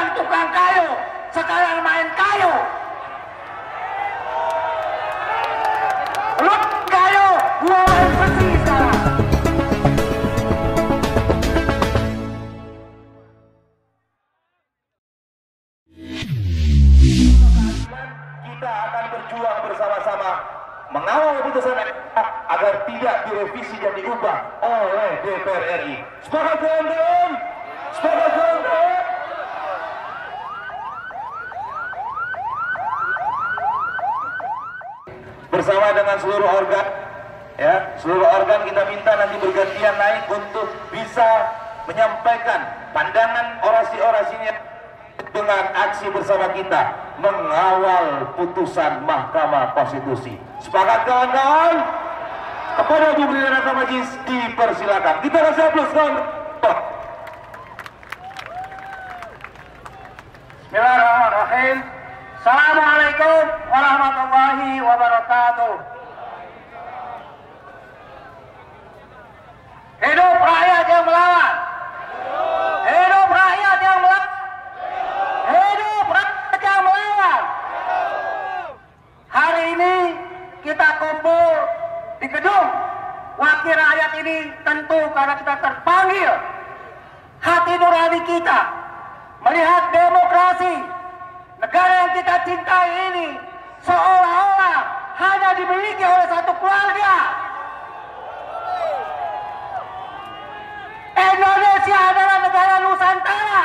bukan tukang kayu, sekarang main kayu. Lu kayu, gua main besi sekarang. Kita akan berjuang bersama-sama mengawal putusan MK agar tidak direvisi dan diubah oleh DPR RI. Sepakat kawan-kawan? Sepakat kawan-kawan? Bersama dengan seluruh organ, ya, seluruh organ kita minta nanti bergantian naik untuk bisa menyampaikan pandangan orasi-orasinya dengan aksi bersama kita mengawal putusan Mahkamah Konstitusi. Sepakat kawan-kawan? Kepada Bu Bendahara Majelis dipersilakan. Kita kasih aplaus kawan. Bismillahirrahmanirrahim. Assalamualaikum warahmatullahi wabarakatuh. Hidup rakyat yang melawan. Hidup rakyat yang melawan. Hidup rakyat yang melawan. Hari ini kita kumpul di gedung wakil rakyat ini tentu karena kita terpanggil hati nurani kita melihat demokrasi negara yang kita cintai ini seolah-olah hanya dimiliki oleh satu keluarga. Indonesia adalah negara Nusantara.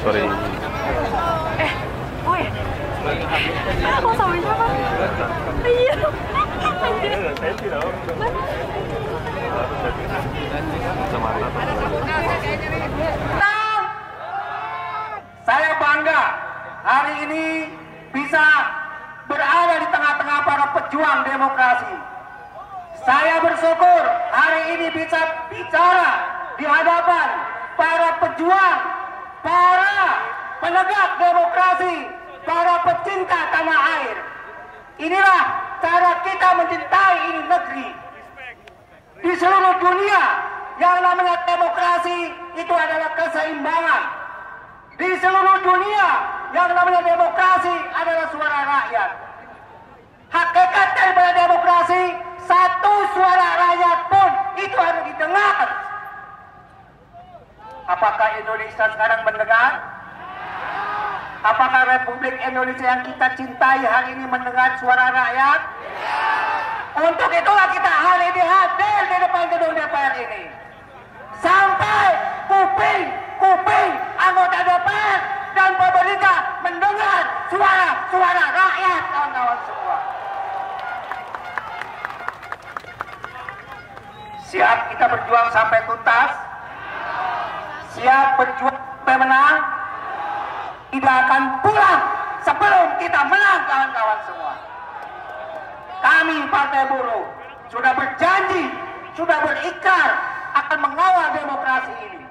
Sorry. Woi. Aku sama siapa? Iya. Saya bangga hari ini bisa berada di tengah-tengah para pejuang demokrasi. Saya bersyukur hari ini bisa bicara di hadapan para pejuang, para penegak demokrasi, para pecinta tanah air. Inilah cara kita mencintai ini negeri. Di seluruh dunia, yang namanya demokrasi itu adalah keseimbangan. Di seluruh dunia, yang namanya demokrasi adalah suara rakyat. Hakikat daripada demokrasi, satu suara rakyat pun itu harus didengar. Apakah Indonesia sekarang mendengar? Apakah Republik Indonesia yang kita cintai hari ini mendengar suara rakyat? Untuk itulah kita hari ini hadir di depan gedung DPR ini. Sampai kuping-kuping anggota DPR dan pemerintah mendengar suara-suara rakyat, kawan-kawan semua. Siap kita berjuang sampai tuntas. Siap berjuang sampai menang. Tidak akan pulang sebelum kita menang, kawan-kawan semua. Kami Partai Buruh sudah berjanji, sudah berikrar akan mengawal demokrasi ini.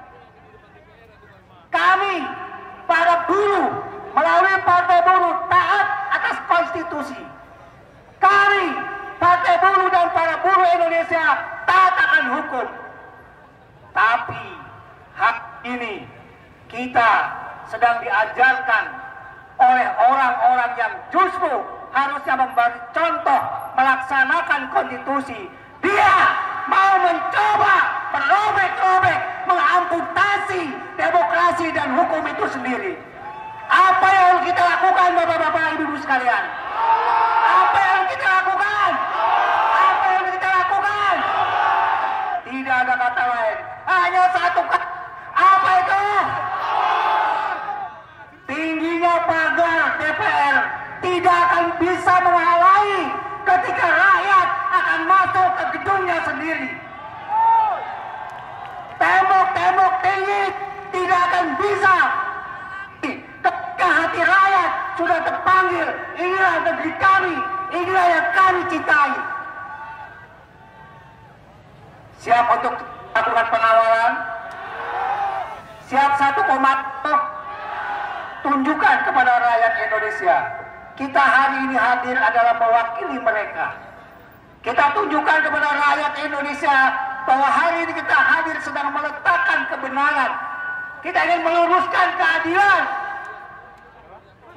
Kami para buruh melalui Partai Buruh taat atas konstitusi. Kami Partai Buruh dan para buruh Indonesia taat akan hukum. Tapi hak ini kita sedang diajarkan oleh orang-orang yang justru harusnya memberi contoh melaksanakan konstitusi. Dia mau mencoba merobek-robek, mengamputasi demokrasi dan hukum itu sendiri. Apa yang kita lakukan, bapak-bapak, ibu-ibu sekalian? Apa yang kita lakukan? Apa yang kita lakukan? Tidak ada kata lain, hanya satu kata. Apa itu? Tingginya pagar DPR tidak akan bisa menghalangi ketika rakyat akan masuk ke gedungnya sendiri. Tembok-tembok tinggi tidak akan bisa ketika hati rakyat sudah terpanggil. Inilah negeri kami, inilah yang kami cintai. Siap untuk melakukan pengawalan? Siap. 1,0 tunjukkan kepada rakyat Indonesia. Kita hari ini hadir adalah mewakili mereka. Kita tunjukkan kepada rakyat Indonesia bahwa hari ini kita hadir sedang meletakkan kebenaran. Kita ingin meluruskan keadilan.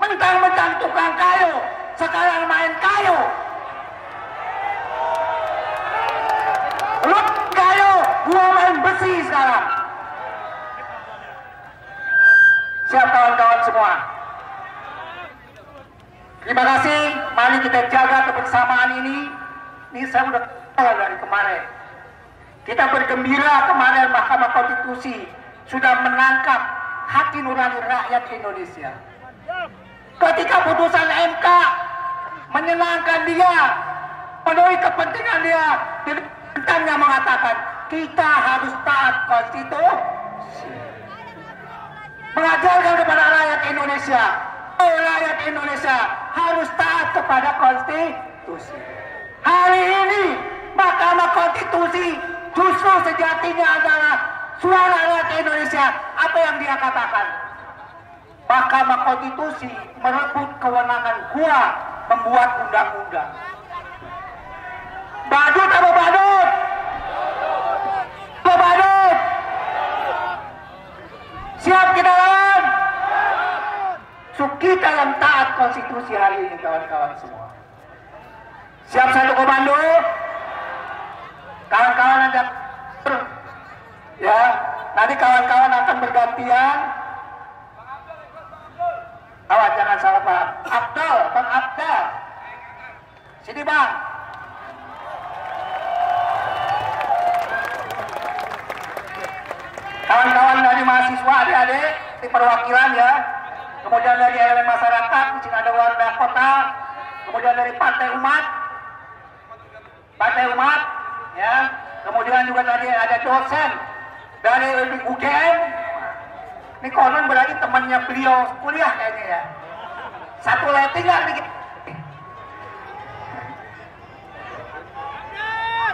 Mentang-mentang tukang kayu, sekarang main kayu. Lu kayu, gua main besi sekarang. Siap kawan-kawan semua. Terima kasih. Mari kita jaga kebersamaan ini. Ini saya udah tahu dari kemarin. Kita bergembira kemarin Mahkamah Konstitusi sudah menangkap hati nurani rakyat Indonesia. Ketika putusan MK menyenangkan dia, penuhi kepentingan dia, dia mengatakan kita harus taat konstitusi, mengajarkan kepada rakyat Indonesia, oh rakyat Indonesia harus taat kepada konstitusi. Hari ini Mahkamah Konstitusi justru sejatinya adalah suara rakyat Indonesia. Apa yang dia katakan? Mahkamah Konstitusi merebut kewenangan gua membuat undang-undang. Badut apa badut? Apa badut? Siap kita lawan? Kita yang taat konstitusi hari ini kawan-kawan semua. Siap 1,0? Kawan-kawan ada ya, nanti kawan-kawan akan bergantian. Awas jangan salah paham. Abdul, Bang Abdul. Sini Bang. Kawan-kawan dari mahasiswa, adik-adik, di perwakilan ya. Kemudian dari elemen masyarakat, di sini ada warga kota. Kemudian dari Partai Umat, ya. Kemudian juga tadi ada dosen dari UGM. Ini konon berarti temannya beliau kuliah kayaknya ya. Satu letting nggak dikit.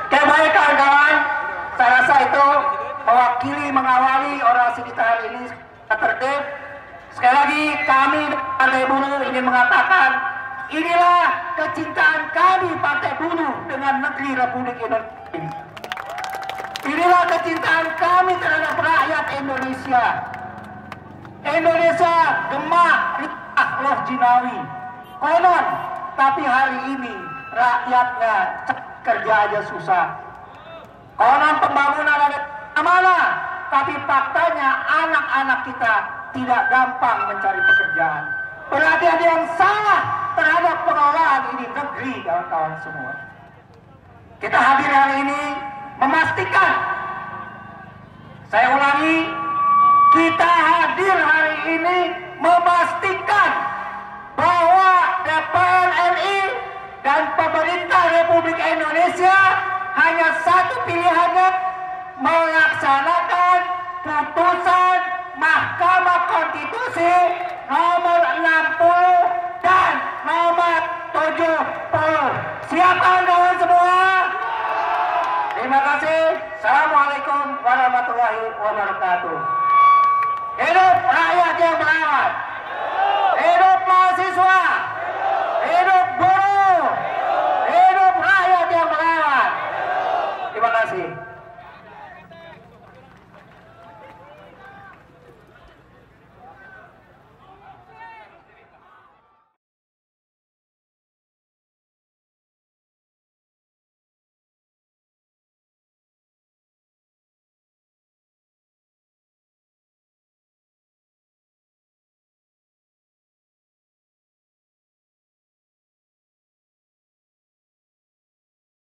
Oke baik kawan-kawan, saya rasa itu mewakili mengawali orasi kita hari ini tertib. Sekali lagi kami Partai Buruh ingin mengatakan inilah kecintaan kami Partai Buruh dengan negeri Republik Indonesia. Inilah kecintaan kami terhadap rakyat Indonesia. Indonesia gemah ritah loh jinawi. Konon, tapi hari ini rakyatnya kerja aja susah. Konon pembangunan ada mana, tapi faktanya anak-anak kita tidak gampang mencari pekerjaan. Berarti ada yang salah terhadap pengelolaan ini negeri kawan-kawan semua. Kita hadir hari ini memastikan, saya ulangi, kita hadir hari ini memastikan bahwa DPR RI dan pemerintah Republik Indonesia hanya satu pilihannya, melaksanakan putusan Mahkamah Konstitusi nomor 60 dan nomor 70. Siap kawan-kawan semua? Terima kasih. Assalamualaikum warahmatullahi wabarakatuh. Hidup rakyat yang berawal. Hidup mahasiswa. Hidup